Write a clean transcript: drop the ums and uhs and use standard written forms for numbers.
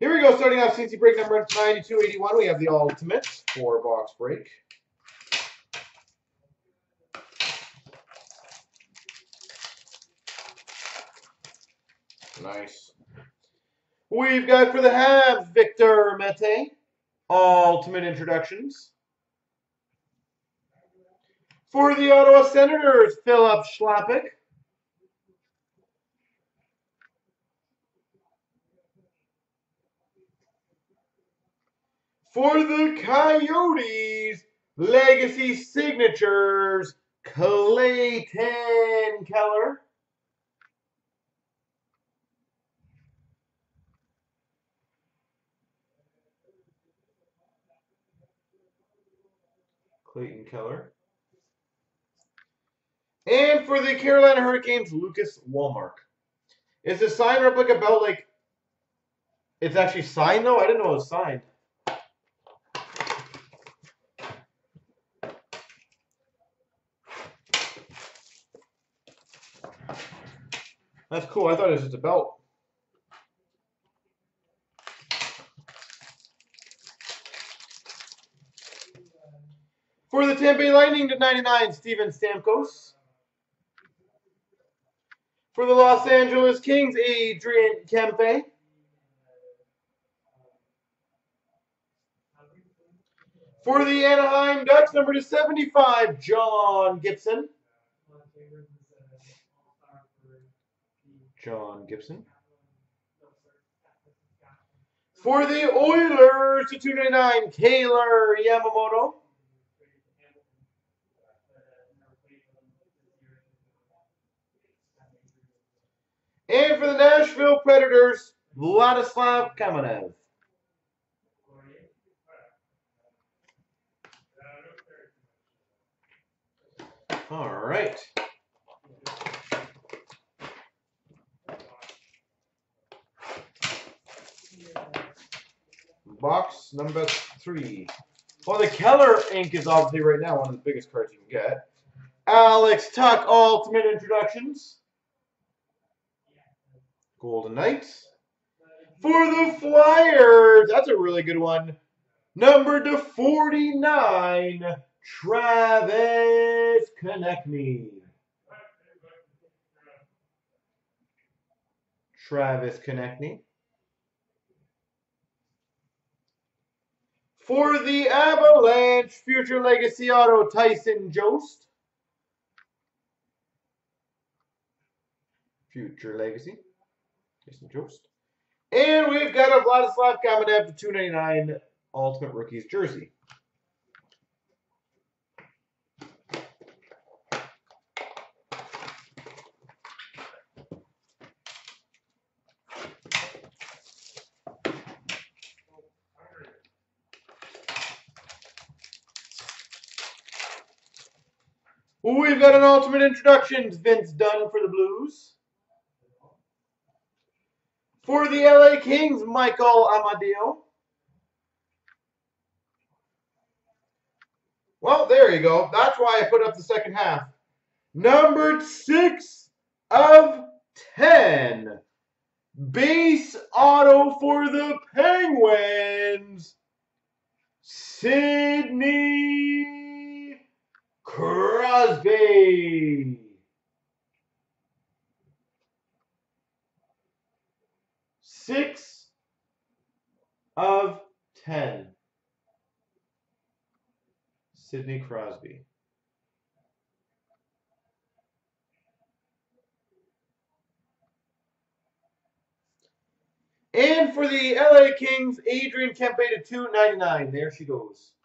Here we go, starting off CNC break number 9281. We have the ultimate 4-box break. Nice. We've got for the Habs, Victor Mete, ultimate introductions. For the Ottawa Senators, Philip Schlappig. For the Coyotes, Legacy Signatures, Clayton Keller. Clayton Keller. And for the Carolina Hurricanes, Lucas Walmart. Is the signed replica belt like... It's actually signed, though? I didn't know it was signed. That's cool. I thought it was just a belt. For the Tampa Bay Lightning /99, Steven Stamkos. For the Los Angeles Kings, Adrian Kempe. For the Anaheim Ducks, number /75, John Gibson. For the Oilers, /299, Kailer Yamamoto. And for the Nashville Predators, Vladislav Kamenev. All right. Box number 3. Well, the Keller ink is obviously right now one of the biggest cards you can get. Alex Tuck, ultimate introductions. Golden Knights. For the Flyers, that's a really good one. Number /49, Travis Konechny. For the Avalanche, Future Legacy Auto, Tyson Jost. And we've got a Vladislav Kamenev /299 Ultimate Rookies jersey. We've got an Ultimate Introductions, Vince Dunn for the Blues. For the LA Kings, Michael Amadio. Well, there you go. That's why I put up the second half. Numbered 6/10. Base auto for the Penguins, Sidney Crosby. Sidney Crosby. And for the LA Kings, Adrian Kempe /299. There she goes.